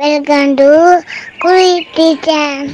Welcome to Kuri Teacher.